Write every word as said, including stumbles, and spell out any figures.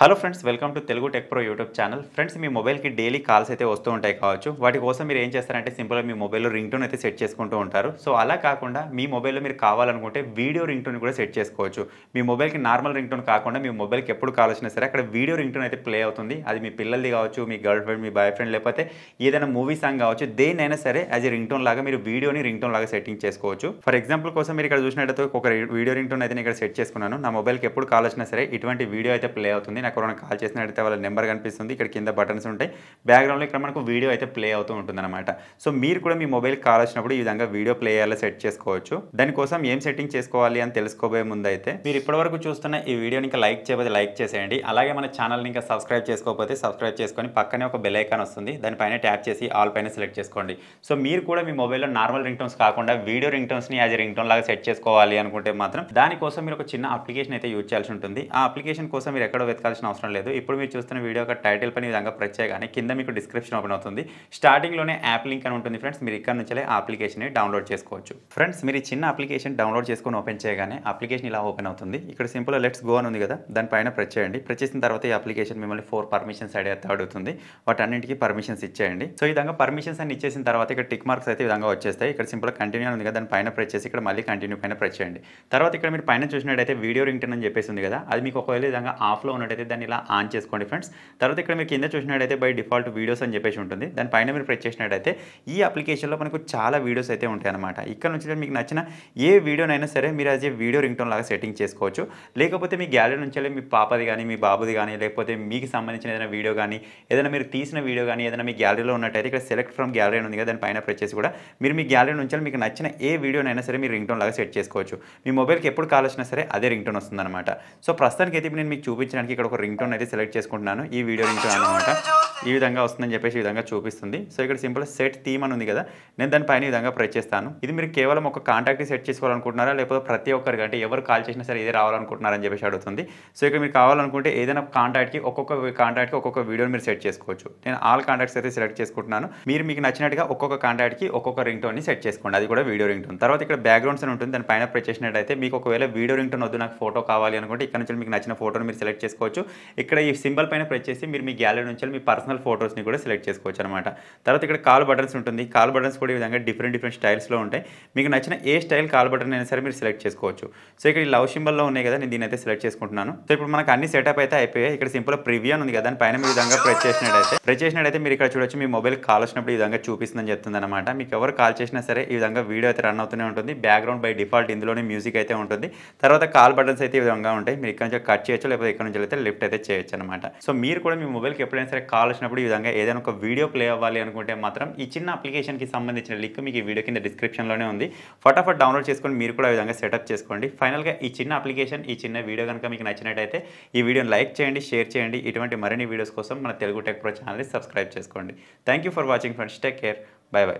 Hello friends welcome to Telugu tech pro YouTube channel friends मी mobile की daily calls అయితే వస్తూ ఉంటాయి కావచ్చు వాటి కోసం మీరు ఏం చేస్తారంటే సింపుల్ గా మీ మొబైల్ లో రింగ్ టోన్ అయితే సెట్ చేసుకుంటూ ఉంటారు సో అలా కాకుండా మీ మొబైల్ లో మీరు కావాలనుకుంటే వీడియో రింగ్ టోన్ ని కూడా సెట్ చేసుకోవచ్చు మీ మొబైల్ కి నార్మల్ రింగ్ టోన్ కాకుండా మీ మొబైల్ కి ఎప్పుడు కాల్ వచ్చినా సరే అక్కడ వీడియో రింగ్ టోన్ అయితే ప్లే అవుతుంది అది మీ పిల్లల్ది కావచ్చు మీ గర్ల్ ఫ్రెండ్ మీ బాయ్ ఫ్రెండ్ లేకపోతే ఏదైనా మూవీ సాంగ్ కావచ్చు దేనైనా సరే as a రింగ్ టోన్ లాగా మీరు వీడియోని రింగ్ టోన్ లాగా సెట్టింగ్ చేసుకోవచ్చు ఫర్ ఎగ్జాంపుల్ కోసం మీరు ఇక్కడ చూసినట్లయితే ఒక వీడియో రింగ్ టోన్ అయితే నేను ఇక్కడ సెట్ చేసుకున్నాను నా మొబైల్ కి ఎప్పుడు కాల్ వచ్చినా సరే ఇటువంటి వీడియో అయితే ప్లే అవుతుంది ఎవరైనా కాల్ చేసినట్లయితే వాళ్ళ నెంబర్ కనిపిస్తుంది ఇక్కడ కింద బటన్స్ ఉంటాయి బ్యాక్గ్రౌండ్లో ఇక్కడ మనకు వీడియో అయితే ప్లే అవుతూ ఉంటుందన్నమాట సో మీరు కూడా మీ మొబైల్ కాల్ వచ్చినప్పుడు ఈ విధంగా వీడియో ప్లే అయ్యేలా సెట్ చేసుకోవచ్చు దానికోసం ఏం సెట్టింగ్ చేసుకోవాలి అని తెలుసుకోబోయే ముందు అయితే మీరు ఇప్పటివరకు చూస్తున్న ఈ వీడియోని ఇంకా లైక్ చేయకపోతే లైక్ చేసేయండి అలాగే మన ఛానల్ని ఇంకా సబ్స్క్రైబ్ చేసుకోకపోతే సబ్స్క్రైబ్ చేసుకొని పక్కనే ఒక బెల్ ఐకాన్ వస్తుంది దానిపైన ట్యాప్ చేసి ఆల్ పైన సెలెక్ట్ చేసుకోండి సో మీరు కూడా మీ మొబైల్లో నార్మల్ రింగ్ టోన్స్ కాకుండా వీడియో రింగ్ టోన్స్ని యాజ్ రింగ్ టోన్ లాగా సెట్ చేసుకోవాలి అనుకుంటే మాత్రం దానికోసం మీరు ఒక చిన్న అప్లికేషన్ అయితే యూజ్ చేయాల్సి ఉంటుంది ఆ అప్లికేషన్ కోసం మీరు ఎక్కడో వెతకాలి అవసరం లేదు ఇప్పుడు మీరు చూస్తున్న వీడియో యొక్క టైటిల్ పైన విధంగా ప్రెస్ చేయగానే కింద మీకు డిస్క్రిప్షన్ ఓపెన్ అవుతుంది స్టార్టింగ్ లోనే యాప్ లింక్ అని ఉంటుంది ఫ్రెండ్స్ మీరు ఇక్కడ నుంచే అప్లికేషన్ ని డౌన్లోడ్ చేసుకోవచ్చు ఫ్రెండ్స్ మీరు చిన్న అప్లికేషన్ డౌన్లోడ్ చేసుకొని ఓపెన్ చేయగానే అప్లికేషన్ ఇలా ఓపెన్ అవుతుంది ఇక్కడ సింపుల్ లెట్స్ గో అని ఉంది కదా దానిపైన ప్రెస్ చేయండి ప్రెస్ చేసిన తర్వాత ఈ అప్లికేషన్ మిమ్మల్ని ఫోర్ పర్మిషన్స్ అయితే అడుగుతుంది వాటి అన్నింటికి పర్మిషన్స్ ఇచ్చేయండి సో ఈ విధంగా పర్మిషన్స్ అని ఇచ్చేసిన తర్వాత ఇక్కడ టిక్ మార్క్స్ అయితే ఈ విధంగా వచ్చేస్తాయి ఇక్కడ సింపుల్ కంటిన్యూ అని ఉంది కదా దానిపైన ప్రెస్ చేసి ఇక్కడ మళ్ళీ కంటిన్యూ పైన ప్రెస్ చేయండి తర్వాత ఇక్కడ మీరు పైన చూసినట్టయితే వీడియో రింగ్ టోన్ అని చెప్పేసి ఉంది కదా అది మీకు ఒకవేళ విధంగా ఆఫ్లో ఉన్నట్టయితే దాన్ని ఇలా ఆన్ చేసుకోండి ఫ్రెండ్స్ తర్వాత ఇక్కడ మీరు కింద చూసినట్టయితే బై డిఫాల్ట్ వీడియోస్ అని చెప్పేసి ఉంటుంది దానిపైన మీరు ప్రెస్ చేసినట్టయితే ఈ అప్లికేషన్లో మనకు చాలా వీడియోస్ అయితే ఉంటాయి అన్నమాట ఇక్కడ నుంచి మీకు నచ్చిన ఏ వీడియోనైనా సరే మీరు అది వీడియో రింగ్ టోన్ లాగా సెట్టింగ్ చేసుకోవచ్చు లేకపోతే మీ గ్యాలరీ నుంచి మీ పాపది కానీ మీ బాబుది కానీ లేకపోతే మీకు సంబంధించిన ఏదైనా వీడియో కానీ ఏదైనా మీరు తీసిన వీడియో కానీ ఏదైనా మీ గ్యాలరీలో ఉన్నట్టయితే ఇక్కడ సెలెక్ట్ ఫ్రమ్ గ్యాలరీ అని ఉంది కదా దానిపైన ప్రెస్ చేసి కూడా మీరు మీ గ్యాలరీ నుంచి మీకు నచ్చిన ఏ వీడియోనైనా సరే మీరు రింగ్ టోన్ లాగా సెట్ చేసుకోవచ్చు మీ మొబైల్కి ఎప్పుడు కాల్ వచ్చినా సరే అదే రింగ్ టోన్ వస్తుందన్నమాట సో ప్రస్తుతానికి అయితే నేను మీకు చూపించడానికి ఇక్కడ ఒక రింగ్ టోన్ అయితే సెలెక్ట్ చేసుకుంటున్నాను ఈ వీడియో రింగ్ టోన్ అన్నమాట ఈ విధంగా వస్తుందని చెప్పేసి ఈ విధంగా చూపిస్తుంది సో ఇక్కడ సింపుల్ సెట్ థీమ్ అని ఉంది కదా నేను దానిపైన ఈ విధంగా ప్రెస్ చేస్తాను ఇది మీరు కేవలం ఒక కాంటాక్ట్ సెట్ చేసుకోవాలనుకుంటున్నారా లేకపోతే ప్రతి ఒక్కరికి అంటే ఎవరు కాల్ చేసినా సరే ఇది రావాలనుకుంటున్నారని చెప్పేసి అడుగుతుంది సో ఇక్కడ మీరు కావాలనుకుంటే ఏదైనా కాంటాక్ట్కి ఒక్కొక్క కాంటాక్ట్కి ఒక్కొక్క వీడియోని మీరు సెట్ చేసుకోవచ్చు నేను ఆల్ కాంటాక్ట్స్ అయితే సెలెక్ట్ చేసుకుంటున్నాను మీరు మీకు నచ్చినట్టుగా ఒక్కొక్క కాంటాక్ట్కి ఒక్కొక్క రింగ్ టోన్ని సెట్ చేసుకోండి అది కూడా వీడియో రింగ్ టోన్ తర్వాత ఇక్కడ బ్యాక్గ్రౌండ్స్ అని ఉంటుంది దానిపైన ప్రెస్ చేసినట్టయితే మీకు ఒకవేళ వీడియో రింగ్ టోన్ వద్దు నాకు ఫోటో కావాలి అనుకుంటే ఇక్కడ నుంచి మీకు నచ్చిన ఫోటోని మీరు సెలెక్ట్ చేసుకోవచ్చు ఇక్కడ ఈ సింబల్ పైన ప్రెస్ చేసి మీరు మీ గ్యాలరీ నుంచి మీ పర్సనల్ ఫోటోస్ని కూడా సెలెక్ట్ చేసుకోవచ్చు అనమాట తర్వాత ఇక్కడ కాల్ బటన్స్ ఉంటుంది కాల్ బటన్స్ కూడా ఈ విధంగా డిఫరెంట్ డిఫరెంట్ స్టైల్స్లో ఉంటాయి మీకు నచ్చిన ఏ స్టైల్ కాల్ బటన్ అయినా సరే మీరు సెలెక్ట్ చేసుకోవచ్చు సో ఇక్కడ ఈ లవ్ సింబల్లో ఉన్నాయి కదా నేను దీని అయితే సెలెక్ట్ చేసుకుంటున్నాను సో ఇప్పుడు మనకు అన్ని సెటప్ అయితే అయిపోయాయి ఇక్కడ సింపుల్ ప్రివ్యూ ఉంది కదా దాని పైన మీ విధంగా ప్రెస్ చేసినట్టయితే ప్రెస్ చేసినట్టయితే మీరు ఇక్కడ చూడొచ్చు మీ మొబైల్ కాల్ వచ్చినప్పుడు ఈ విధంగా చూపిస్తుందని చెప్తుంది అనమాట మీకు ఎవరు కాల్ చేసినా సరే ఈ విధంగా వీడియో అయితే రన్ అవుతూనే ఉంటుంది బ్యాక్గ్రౌండ్ బై డిఫాల్ట్ ఇందులోనే మ్యూజిక్ అయితే ఉంటుంది తర్వాత కాల్ బటన్స్ అయితే ఈ విధంగా ఉంటాయి మీరు ఇక్కడ నుంచి కట్ చేయొచ్చు లేకపోతే ఇక్కడ నుంచి అయితే లిఫ్ట్ అయితే చేయొచ్చు అనమాట సో మీరు కూడా మీ మొబైల్కి ఎప్పుడైనా సరే కాల్ వచ్చినప్పుడు ఈ విధంగా ఏదైనా ఒక వీడియో ప్లే అవ్వాలి అనుకుంటే మాత్రం ఈ చిన్న అప్లికేషన్కి సంబంధించిన లింక్ మీకు ఈ వీడియో కింద డిస్క్రిప్షన్లోనే ఉంది ఫటాఫట్ డౌన్లోడ్ చేసుకొని మీరు కూడా ఈ విధంగా సెటప్ చేసుకోండి ఫైనల్గా ఈ చిన్న అప్లికేషన్ ఈ చిన్న వీడియో కనుక మీకు నచ్చినట్టయితే ఈ వీడియోని లైక్ చేయండి షేర్ చేయండి ఇటువంటి మరిన్ని వీడియోస్ కోసం మన తెలుగు టెక్ ప్రో ఛానల్ని సబ్స్క్రైబ్ చేసుకోండి thank you for watching friends take care bye by.